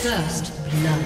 First blood.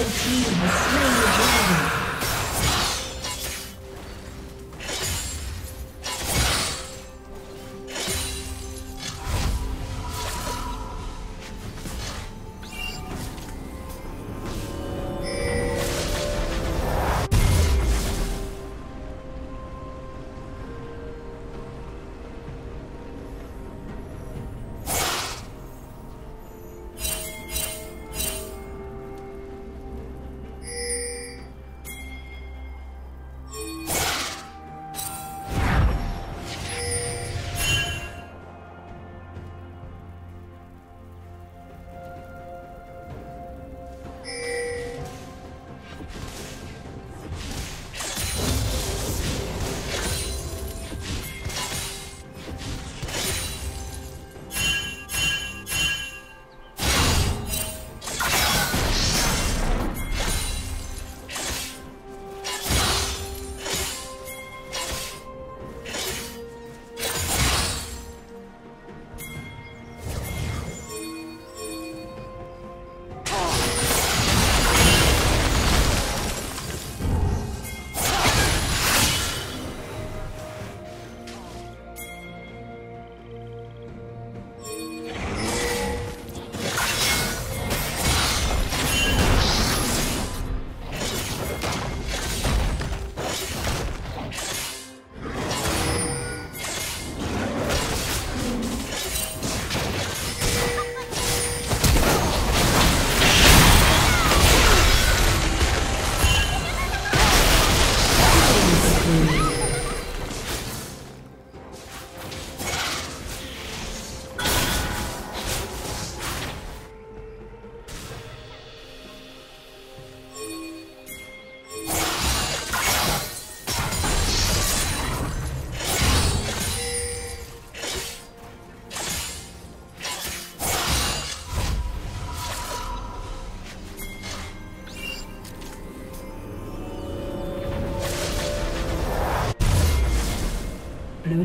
Red team has slain the dragon. Blue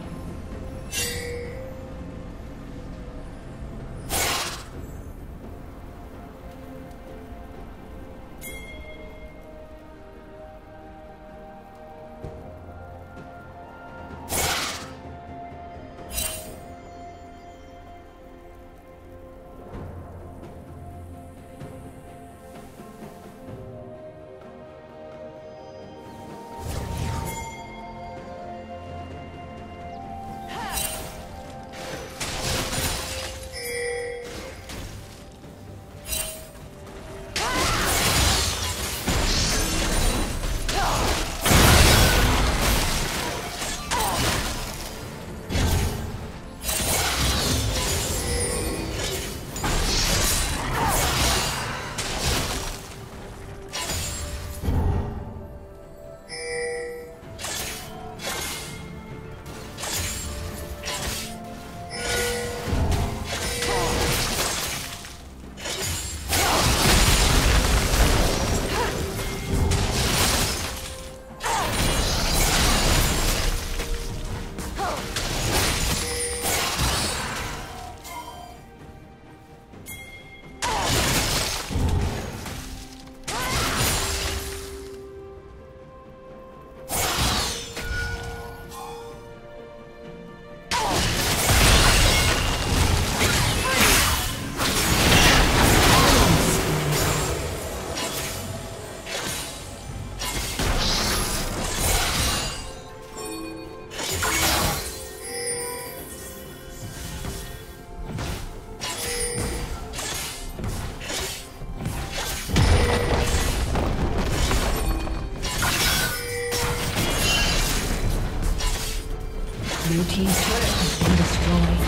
Blue team's turret has been destroyed.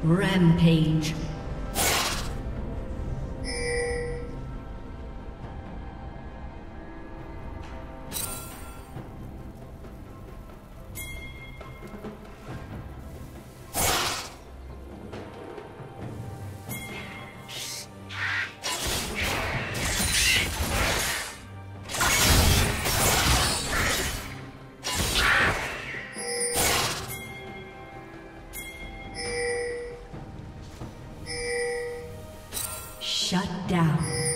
Rampage. Shut down.